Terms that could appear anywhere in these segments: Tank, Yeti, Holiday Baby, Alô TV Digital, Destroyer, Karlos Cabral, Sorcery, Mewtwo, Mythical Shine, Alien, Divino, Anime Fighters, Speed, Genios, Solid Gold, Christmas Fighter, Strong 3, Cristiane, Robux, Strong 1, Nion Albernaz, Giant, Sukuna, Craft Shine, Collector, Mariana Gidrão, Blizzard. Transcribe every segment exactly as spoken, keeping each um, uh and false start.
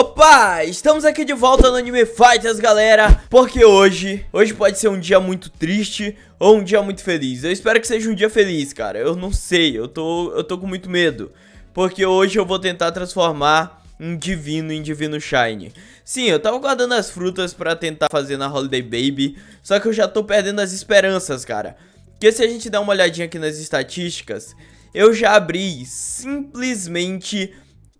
Opa, estamos aqui de volta no Anime Fighters, galera, porque hoje, hoje pode ser um dia muito triste ou um dia muito feliz. Eu espero que seja um dia feliz, cara, eu não sei, eu tô, eu tô com muito medo, porque hoje eu vou tentar transformar um divino em divino shine. Sim, eu tava guardando as frutas pra tentar fazer na Holiday Baby, só que eu já tô perdendo as esperanças, cara. Porque se a gente der uma olhadinha aqui nas estatísticas, eu já abri simplesmente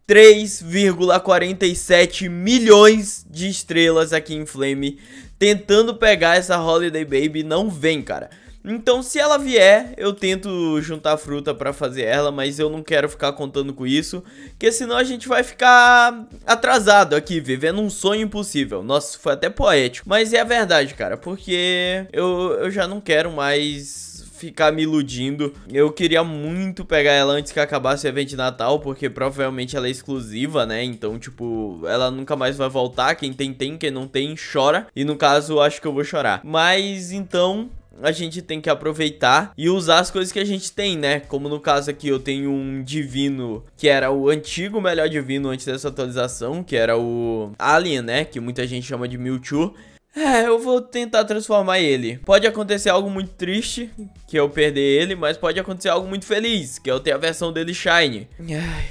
três vírgula quarenta e sete milhões de estrelas aqui em Flame, tentando pegar essa Holiday Baby, não vem, cara. Então, se ela vier, eu tento juntar fruta pra fazer ela, mas eu não quero ficar contando com isso, porque senão a gente vai ficar atrasado aqui, vivendo um sonho impossível. Nossa, foi até poético, mas é a verdade, cara, porque eu, eu já não quero mais ficar me iludindo. Eu queria muito pegar ela antes que acabasse o evento de Natal, porque provavelmente ela é exclusiva, né? Então, tipo, ela nunca mais vai voltar. Quem tem, tem. Quem não tem, chora. E no caso, acho que eu vou chorar. Mas, então, a gente tem que aproveitar e usar as coisas que a gente tem, né? Como no caso aqui, eu tenho um divino que era o antigo melhor divino antes dessa atualização, que era o Alien, né? Que muita gente chama de Mewtwo. É, eu vou tentar transformar ele. Pode acontecer algo muito triste, que eu perder ele, mas pode acontecer algo muito feliz, que eu ter a versão dele shine. Ai,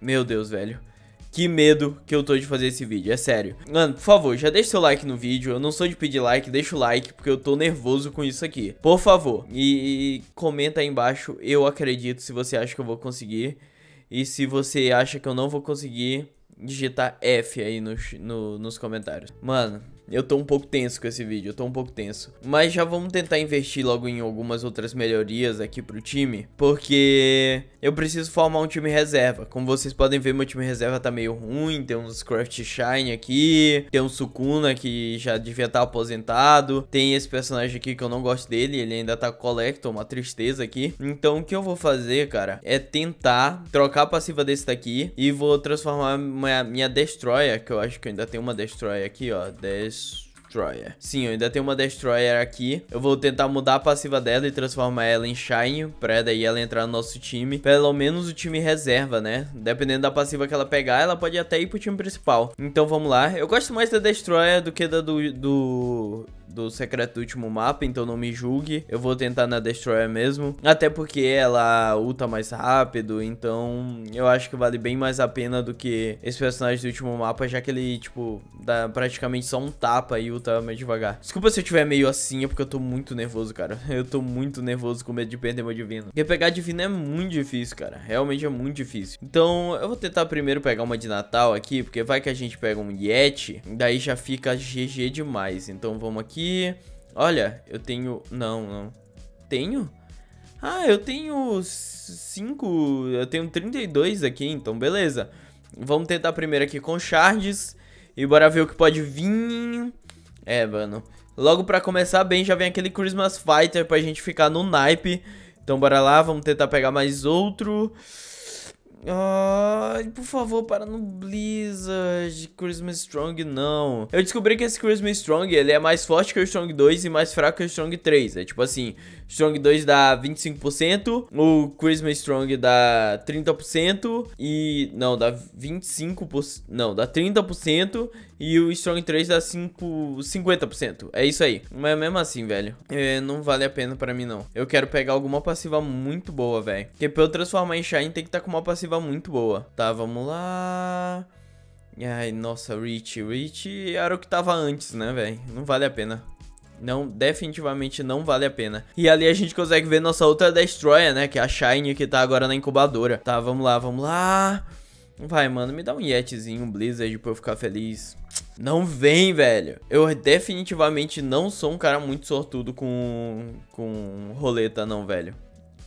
meu Deus, velho. Que medo que eu tô de fazer esse vídeo, é sério. Mano, por favor, já deixa seu like no vídeo. Eu não sou de pedir like, deixa o like, porque eu tô nervoso com isso aqui. Por favor. E, e comenta aí embaixo, eu acredito, se você acha que eu vou conseguir. E se você acha que eu não vou conseguir, digitar F aí no, no, nos comentários. Mano, eu tô um pouco tenso com esse vídeo, eu tô um pouco tenso. Mas já vamos tentar investir logo em algumas outras melhorias aqui pro time, porque eu preciso formar um time reserva. Como vocês podem ver, meu time reserva tá meio ruim. Tem uns Craft Shine aqui, tem um Sukuna que já devia estar aposentado, tem esse personagem aqui que eu não gosto dele, ele ainda tá Collector, uma tristeza aqui. Então o que eu vou fazer, cara, é tentar trocar a passiva desse daqui e vou transformar minha, minha Destroyer, que eu acho que eu ainda tenho uma Destroyer aqui, ó, Destroyer. Destroyer. Sim, eu ainda tenho uma Destroyer aqui. Eu vou tentar mudar a passiva dela e transformar ela em Shine, pra daí ela entrar no nosso time. Pelo menos o time reserva, né? Dependendo da passiva que ela pegar, ela pode até ir pro time principal. Então vamos lá. Eu gosto mais da Destroyer do que da do... do... do secreto do último mapa, então não me julgue. Eu vou tentar na Destroyer mesmo, até porque ela ulta mais rápido, então eu acho que vale bem mais a pena do que esse personagem do último mapa, já que ele, tipo, dá praticamente só um tapa e ulta mais devagar. Desculpa se eu tiver meio assim, é porque eu tô muito nervoso, cara. Eu tô muito nervoso, com medo de perder meu divino, porque pegar divino é muito difícil, cara. Realmente é muito difícil. Então eu vou tentar primeiro pegar uma de Natal aqui, porque vai que a gente pega um Yeti, daí já fica G G demais. Então vamos aqui. Olha, eu tenho... Não, não. Tenho? Ah, eu tenho cinco... Eu tenho trinta e dois aqui, então beleza. Vamos tentar primeiro aqui com shards. E bora ver o que pode vir. É, mano. Logo pra começar bem, já vem aquele Christmas Fighter pra gente ficar no naipe. Então bora lá, vamos tentar pegar mais outro. Ai, oh, por favor, para no Blizzard. Christmas Strong, não. Eu descobri que esse Christmas Strong, ele é mais forte que o Strong dois e mais fraco que o Strong três. É tipo assim, Strong dois dá vinte e cinco por cento, o Christmas Strong dá trinta por cento e... Não, dá vinte e cinco por cento. Não, dá trinta por cento e o Strong três dá cinco, cinquenta por cento. É isso aí. Mas mesmo assim, velho, é, não vale a pena pra mim, não. Eu quero pegar alguma passiva muito boa, velho. Porque pra eu transformar em Shine, tem que estar tá com uma passiva muito boa. Tá, vamos lá. Ai, nossa, Reach. Reach era o que tava antes, né, velho? Não vale a pena. Não, definitivamente não vale a pena. E ali a gente consegue ver nossa outra Destroyer, né? Que é a Shine, que tá agora na incubadora. Tá, vamos lá, vamos lá. Vai, mano, me dá um Yetizinho, um Blizzard pra eu ficar feliz. Não vem, velho. Eu definitivamente não sou um cara muito sortudo com, com roleta, não, velho.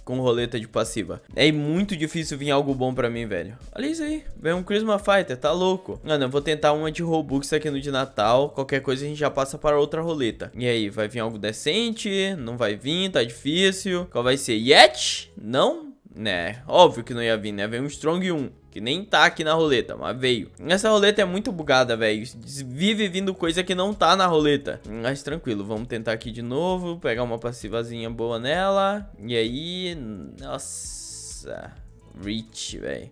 Com roleta de passiva. É muito difícil vir algo bom pra mim, velho. Olha isso aí. Vem um Christmas Fighter, tá louco. Mano, eu vou tentar uma de Robux aqui no de Natal. Qualquer coisa a gente já passa para outra roleta. E aí, vai vir algo decente? Não vai vir, tá difícil. Qual vai ser? Yeti? Não? Né, óbvio que não ia vir, né? Vem um Strong um. Que nem tá aqui na roleta, mas veio. Essa roleta é muito bugada, velho. Vive vindo coisa que não tá na roleta. Mas tranquilo, vamos tentar aqui de novo. Pegar uma passivazinha boa nela. E aí... Nossa... Reach, velho.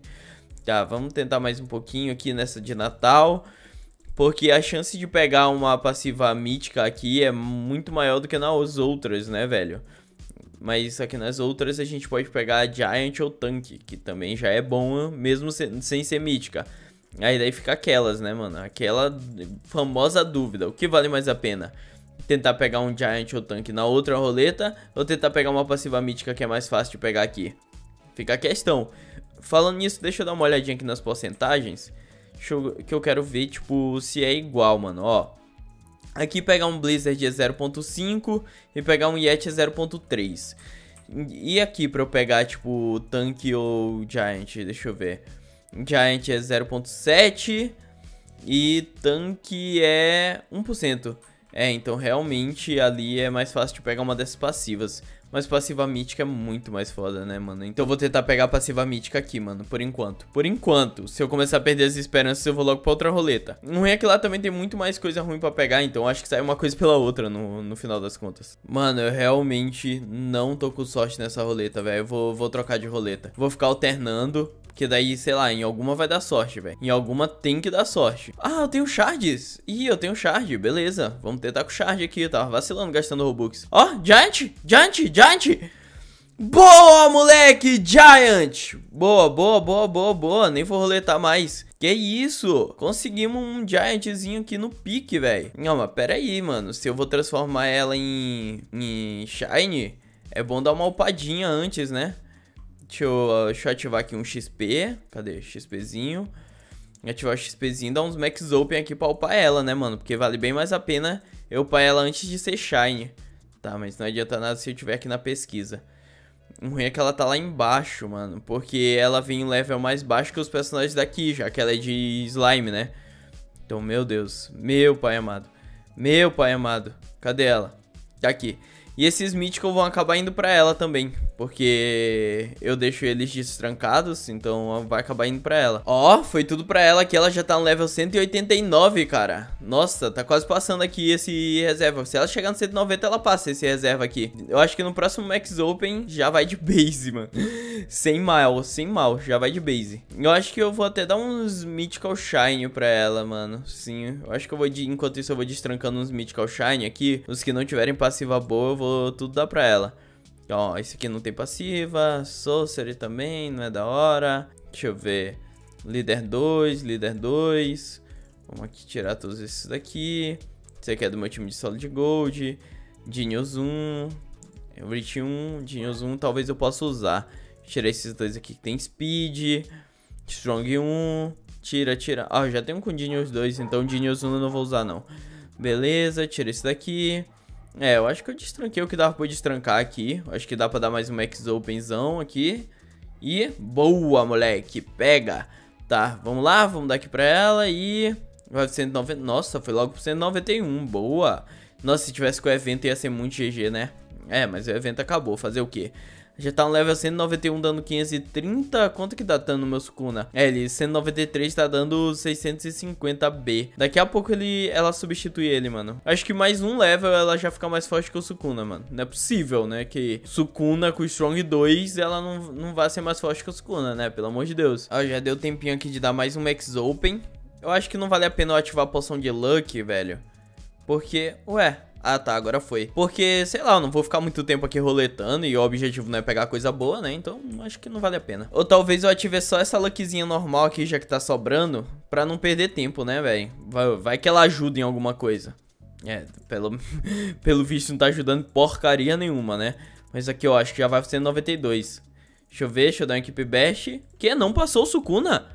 Tá, vamos tentar mais um pouquinho aqui nessa de Natal, porque a chance de pegar uma passiva mítica aqui é muito maior do que nas outras, né, velho? Mas aqui nas outras a gente pode pegar a Giant ou Tank, que também já é bom, mesmo sem, sem ser mítica. Aí daí fica aquelas, né, mano? Aquela famosa dúvida, o que vale mais a pena? Tentar pegar um Giant ou Tank na outra roleta, ou tentar pegar uma passiva mítica que é mais fácil de pegar aqui? Fica a questão. Falando nisso, deixa eu dar uma olhadinha aqui nas porcentagens, deixa eu, que eu quero ver, tipo, se é igual, mano, ó. Aqui pegar um Blizzard é zero ponto cinco e pegar um Yeti é zero ponto três. E aqui pra eu pegar, tipo, Tanque ou Giant, deixa eu ver. Giant é zero ponto sete e Tanque é um por cento. É, então realmente ali é mais fácil de pegar uma dessas passivas. Mas passiva mítica é muito mais foda, né, mano? Então eu vou tentar pegar a passiva mítica aqui, mano, por enquanto. Por enquanto, se eu começar a perder as esperanças, eu vou logo pra outra roleta. O ruim é que lá também tem muito mais coisa ruim pra pegar, então acho que sai uma coisa pela outra no, no final das contas. Mano, eu realmente não tô com sorte nessa roleta, velho. Eu vou, vou trocar de roleta. Vou ficar alternando, porque daí, sei lá, em alguma vai dar sorte, velho. Em alguma tem que dar sorte. Ah, eu tenho shards. Ih, eu tenho shard, beleza. Vamos tentar com shard aqui, tá? Vacilando, gastando Robux. Ó, oh, Giant, Giant, Giant. Boa, moleque, Giant. Boa, boa, boa, boa, boa. Nem vou roletar mais. Que isso? Conseguimos um Giantzinho aqui no pique, velho. Não, mas pera aí, mano. Se eu vou transformar ela em, em Shine, é bom dar uma upadinha antes, né? Deixa eu, deixa eu ativar aqui um X P. Cadê? XPzinho. Ativar o XPzinho, dar uns Max Open aqui pra upar ela, né, mano? Porque vale bem mais a pena eu upar ela antes de ser Shine. Tá, mas não adianta nada se eu tiver aqui na pesquisa. O ruim é que ela tá lá embaixo, mano. Porque ela vem em level mais baixo que os personagens daqui, já que ela é de slime, né? Então, meu Deus. Meu pai amado. Meu pai amado. Cadê ela? Tá aqui. E esses Mythical vão acabar indo pra ela também, porque eu deixo eles destrancados, então vai acabar indo pra ela. Ó, foi tudo pra ela que ela já tá no level cento e oitenta e nove, cara. Nossa, tá quase passando aqui esse reserva. Se ela chegar no cento e noventa, ela passa esse reserva aqui. Eu acho que no próximo Max Open já vai de base, mano. Sem mal, sem mal, já vai de base. Eu acho que eu vou até dar uns Mythical Shine pra ela, mano. Sim, eu acho que eu vou, de... enquanto isso eu vou destrancando uns Mythical Shine aqui. Os que não tiverem passiva boa, eu vou tudo dá pra ela. Ó, esse aqui não tem passiva. Sorcery também, não é da hora. Deixa eu ver. Líder dois, líder dois. Vamos aqui tirar todos esses daqui. Esse aqui é do meu time de Solid Gold. Genios um. Reach um. Genios um talvez eu possa usar. Tirar esses dois aqui que tem Speed. Strong um. Tira, tira. Ah, já tem um com Genios dois, então Genios um eu não vou usar não. Beleza, tira esse daqui. É, eu acho que eu destranquei o que dava pra destrancar aqui. Acho que dá pra dar mais um max openzão aqui. E boa, moleque, pega. Tá, vamos lá, vamos dar aqui pra ela. E vai pro cento e noventa. Nossa, foi logo pro cento e noventa e um, boa. Nossa, se tivesse com o evento ia ser muito G G, né? É, mas o evento acabou, fazer o quê? Já tá no level cento e noventa e um dando quinhentos e trinta. Quanto que dá dano no meu Sukuna? É, ele cento e noventa e três tá dando seiscentos e cinquenta B. Daqui a pouco ele, ela substitui ele, mano. Acho que mais um level ela já fica mais forte que o Sukuna, mano. Não é possível, né? Que Sukuna com o Strong dois ela não, não vai ser mais forte que o Sukuna, né? Pelo amor de Deus. Ah, já deu tempinho aqui de dar mais um Max Open. Eu acho que não vale a pena eu ativar a poção de Luck, velho. Porque, ué... Ah, tá, agora foi. Porque, sei lá, eu não vou ficar muito tempo aqui roletando e o objetivo não é pegar coisa boa, né? Então, acho que não vale a pena. Ou talvez eu ative só essa luckzinha normal aqui, já que tá sobrando, pra não perder tempo, né, velho? Vai, vai que ela ajuda em alguma coisa. É, pelo, pelo visto não tá ajudando porcaria nenhuma, né? Mas aqui, ó, acho que já vai ser cento e noventa e dois. Deixa eu ver, deixa eu dar um equipe best. Que? Não passou o Sukuna?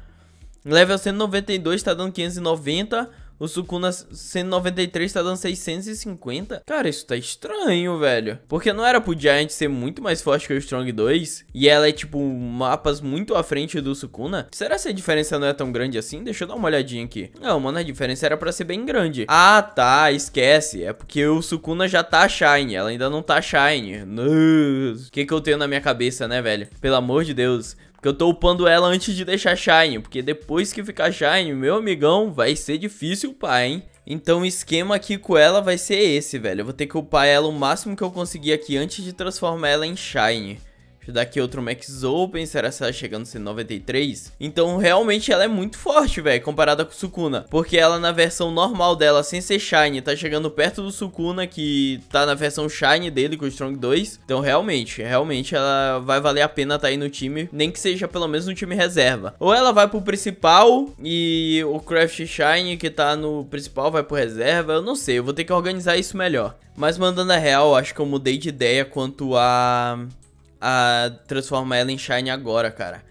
Level cento e noventa e dois, tá dando quinhentos e noventa... O Sukuna cento e noventa e três tá dando seiscentos e cinquenta. Cara, isso tá estranho, velho. Porque não era pro Giant ser muito mais forte que o Strong dois? E ela é, tipo, mapas muito à frente do Sukuna? Será que a diferença não é tão grande assim? Deixa eu dar uma olhadinha aqui. Não, mano, a diferença era pra ser bem grande. Ah, tá, esquece. É porque o Sukuna já tá Shine. Ela ainda não tá Shine. O que que eu tenho na minha cabeça, né, velho? Pelo amor de Deus. Que eu tô upando ela antes de deixar Shine, porque depois que ficar Shine, meu amigão, vai ser difícil upar, hein? Então o esquema aqui com ela vai ser esse, velho. Eu vou ter que upar ela o máximo que eu conseguir aqui antes de transformar ela em Shine. Deixa eu dar aqui outro Max Open. Será que ela chega no cento e noventa e três? Então, realmente, ela é muito forte, velho, comparada com Sukuna. Porque ela, na versão normal dela, sem ser Shine, tá chegando perto do Sukuna, que tá na versão Shine dele, com o Strong dois. Então, realmente, realmente, ela vai valer a pena tá aí no time, nem que seja pelo menos no time reserva. Ou ela vai pro principal e o Craft Shine, que tá no principal, vai pro reserva. Eu não sei, eu vou ter que organizar isso melhor. Mas, mandando a real, acho que eu mudei de ideia quanto a... a transformar ela em Shine agora, cara.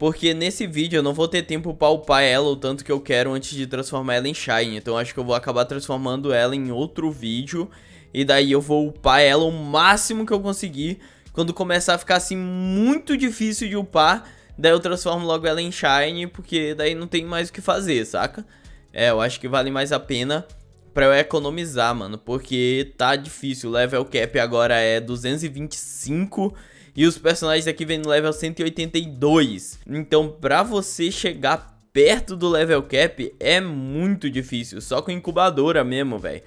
Porque nesse vídeo eu não vou ter tempo pra upar ela o tanto que eu quero antes de transformar ela em Shine. Então acho que eu vou acabar transformando ela em outro vídeo. E daí eu vou upar ela o máximo que eu conseguir. Quando começar a ficar assim muito difícil de upar, daí eu transformo logo ela em Shine, porque daí não tem mais o que fazer, saca? É, eu acho que vale mais a pena pra eu economizar, mano, porque tá difícil. O level cap agora é duzentos e vinte e cinco. E os personagens aqui vêm no level cento e oitenta e dois. Então, pra você chegar perto do level cap é muito difícil. Só com incubadora mesmo, velho.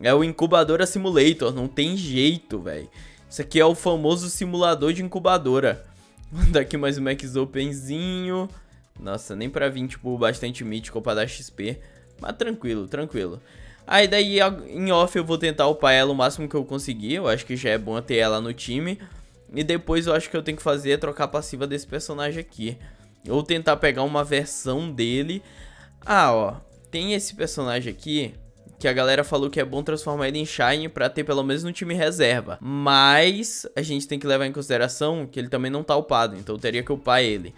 É o incubadora simulator. Não tem jeito, velho. Isso aqui é o famoso simulador de incubadora. Vou dar aqui mais um max openzinho. Nossa, nem pra vir, tipo, bastante mítico pra dar X P. Mas tranquilo, tranquilo. Aí daí, em off, eu vou tentar upar ela o máximo que eu conseguir. Eu acho que já é bom ter ela no time. E depois eu acho que eu tenho que fazer é trocar a passiva desse personagem aqui. Ou tentar pegar uma versão dele. Ah, ó. Tem esse personagem aqui que a galera falou que é bom transformar ele em Shine pra ter pelo menos no time reserva. Mas a gente tem que levar em consideração que ele também não tá upado. Então eu teria que upar ele.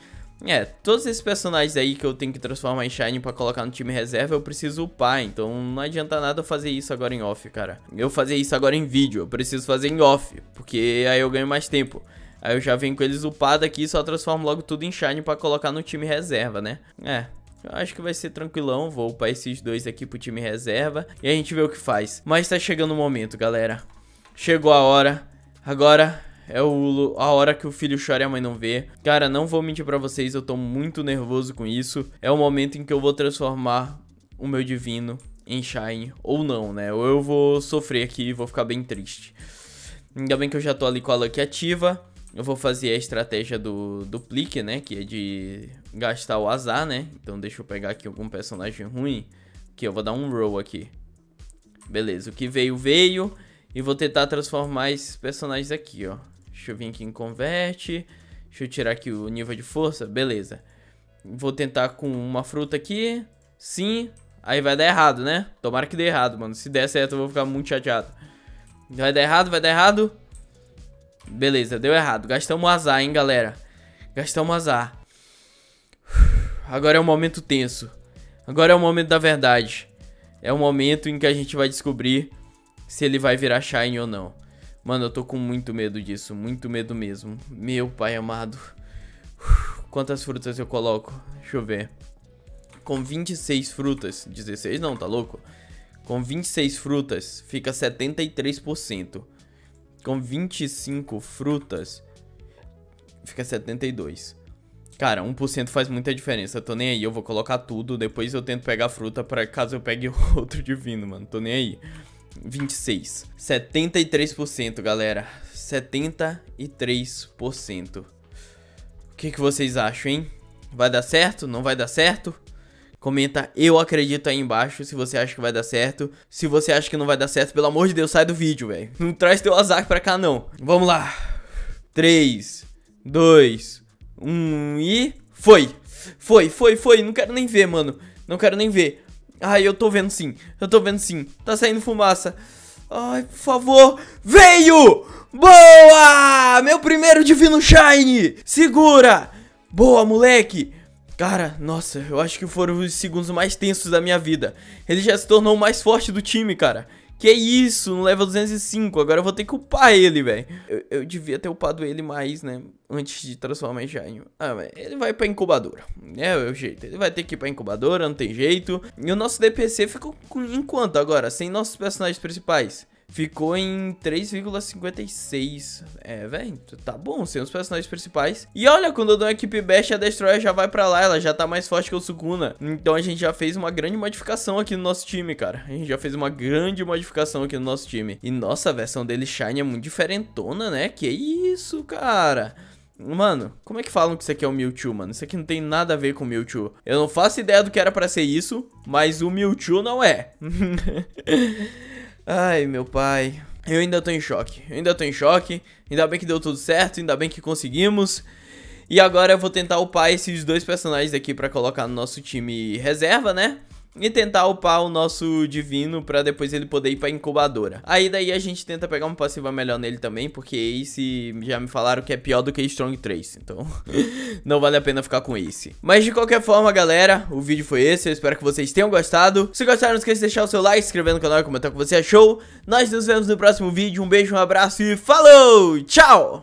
É, todos esses personagens aí que eu tenho que transformar em Shine pra colocar no time reserva, eu preciso upar. Então não adianta nada eu fazer isso agora em off, cara. Eu fazer isso agora em vídeo, eu preciso fazer em off, porque aí eu ganho mais tempo. Aí eu já venho com eles upados aqui e só transformo logo tudo em Shine pra colocar no time reserva, né? É, eu acho que vai ser tranquilão. Vou upar esses dois aqui pro time reserva e a gente vê o que faz. Mas tá chegando o momento, galera. Chegou a hora. Agora... é o, a hora que o filho chora e a mãe não vê. Cara, não vou mentir pra vocês, eu tô muito nervoso com isso. É o momento em que eu vou transformar o meu divino em Shine. Ou não, né? Ou eu vou sofrer aqui e vou ficar bem triste. Ainda bem que eu já tô ali com a Luck ativa. Eu vou fazer a estratégia do, do Plique, né? Que é de gastar o azar, né? Então deixa eu pegar aqui algum personagem ruim. Que eu vou dar um roll aqui. Beleza, o que veio, veio. E vou tentar transformar esses personagens aqui, ó. Deixa eu vir aqui em converte. Deixa eu tirar aqui o nível de força. Beleza. Vou tentar com uma fruta aqui. Sim. Aí vai dar errado, né? Tomara que dê errado, mano. Se der certo eu vou ficar muito chateado. Vai dar errado, vai dar errado. Beleza, deu errado. Gastamos azar, hein, galera. Gastamos azar. Agora é o momento tenso. Agora é o momento da verdade. É o momento em que a gente vai descobrir se ele vai virar Shine ou não. Mano, eu tô com muito medo disso. Muito medo mesmo. Meu pai amado. Uf, quantas frutas eu coloco? Deixa eu ver. Com vinte e seis frutas. dezesseis não, tá louco? Com vinte e seis frutas, fica setenta e três por cento. Com vinte e cinco frutas, fica setenta e dois por cento. Cara, um por cento faz muita diferença. Tô nem aí, eu vou colocar tudo. Depois eu tento pegar fruta pra caso eu pegue outro divino, mano. Tô nem aí. vinte e seis. setenta e três por cento, galera. setenta e três por cento. O que que vocês acham, hein? Vai dar certo? Não vai dar certo? Comenta eu acredito aí embaixo se você acha que vai dar certo. Se você acha que não vai dar certo, pelo amor de Deus, sai do vídeo, velho. Não traz teu azar pra cá, não. Vamos lá. três, dois, um e... foi! Foi, foi, foi. Não quero nem ver, mano. Não quero nem ver. Ai, eu tô vendo sim, eu tô vendo sim. Tá saindo fumaça. Ai, por favor. Veio! Boa! Meu primeiro divino Shine! Segura! Boa, moleque! Cara, nossa, eu acho que foram os segundos mais tensos da minha vida. Ele já se tornou o mais forte do time, cara. Que isso, no level duzentos e cinco. Agora eu vou ter que upar ele, velho. Eu, eu devia ter upado ele mais, né? Antes de transformar em Shine. Ah, mas ele vai pra incubadora. É o jeito. Ele vai ter que ir pra incubadora, não tem jeito. E o nosso D P C ficou em quanto agora? Sem nossos personagens principais? Ficou em três vírgula cinquenta e seis. É, velho, tá bom, sem os personagens principais. E olha, quando eu dou uma equipe best, a Destroyer já vai pra lá, ela já tá mais forte que o Sukuna. Então a gente já fez uma grande modificação aqui no nosso time, cara. A gente já fez uma grande modificação aqui no nosso time. E nossa, a versão dele Shine é muito diferentona, né? Que isso, cara. Mano, como é que falam que isso aqui é o Mewtwo, mano? Isso aqui não tem nada a ver com o Mewtwo. Eu não faço ideia do que era pra ser isso, mas o Mewtwo não é. Ai, meu pai. Eu ainda tô em choque. Eu ainda tô em choque. Ainda bem que deu tudo certo, ainda bem que conseguimos. E agora eu vou tentar upar esses dois personagens aqui pra colocar no nosso time reserva, né? E tentar upar o nosso divino pra depois ele poder ir pra incubadora. Aí daí a gente tenta pegar uma passiva melhor nele também, porque Ace já me falaram que é pior do que Strong três. Então não vale a pena ficar com Ace. Mas de qualquer forma, galera, o vídeo foi esse. Eu espero que vocês tenham gostado. Se gostaram, não esqueça de deixar o seu like, se inscrever no canal e comentar o que você achou. Nós nos vemos no próximo vídeo. Um beijo, um abraço e falou! Tchau!